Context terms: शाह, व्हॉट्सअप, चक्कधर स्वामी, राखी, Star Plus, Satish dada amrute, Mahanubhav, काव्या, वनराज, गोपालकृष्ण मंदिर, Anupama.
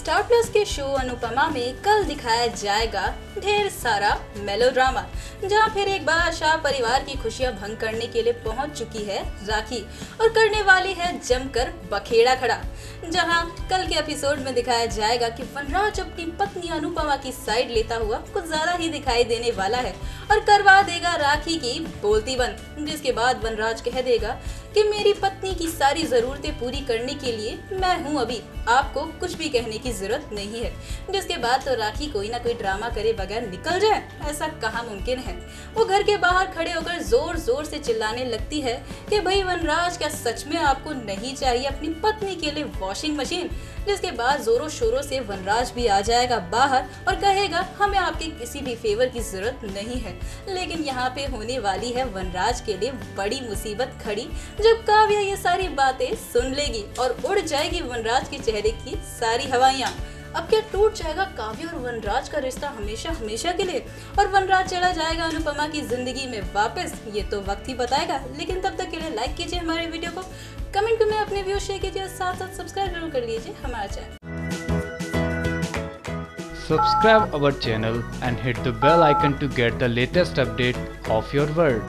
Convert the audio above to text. Star Plus के show Anupama में कल दिखाया जाएगा ढेर सारा मेलोड्रामा, जहां फिर एक बार शाह परिवार की खुशियां भंग करने के लिए पहुंच चुकी है राखी और करने वाली है जमकर बखेड़ा खड़ा। जहां कल के एपिसोड में दिखाया जाएगा कि वनराज अपनी पत्नी अनुपमा की साइड लेता हुआ कुछ ज्यादा ही दिखाई देने वाला है और करवा देगा राखी की बोलती बंद, जिसके बाद वनराज कह देगा कि मेरी पत्नी की सारी जरूरतें पूरी करने के लिए मैं हूँ, अभी आपको कुछ भी कहने की जरूरत नहीं है। जिसके बाद तो राखी कोई ना कोई ड्रामा करे बगैर निकल जाए, ऐसा कहाँ मुमकिन है। वो घर के बाहर खड़े होकर जोर जोर से चिल्लाने लगती है कि भाई वनराज, क्या सच में आपको नहीं चाहिए अपनी पत्नी के लिए वॉशिंग मशीन? जिसके बाद जोरों शोरों से वनराज भी आ जाएगा बाहर और कहेगा हमें आपके किसी भी फेवर की जरूरत नहीं है। लेकिन यहाँ पे होने वाली है वनराज के लिए बड़ी मुसीबत खड़ी, जब काव्या ये सारी बातें सुन लेगी और उड़ जाएगी वनराज के चेहरे की सारी हवाइयाँ। अब क्या टूट जाएगा काव्या और वनराज का रिश्ता हमेशा हमेशा के लिए, और वनराज चला जाएगा अनुपमा की जिंदगी में वापस, ये तो वक्त ही बताएगा। लेकिन तब तक के लिए लाइक कीजिए हमारे वीडियो को, कमेंट में अपने व्यूज शेयर कीजिए और साथ साथ सब्सक्राइब जरूर कर लीजिए हमारा channel. Subscribe our channel and hit the bell icon to get the latest update of your world.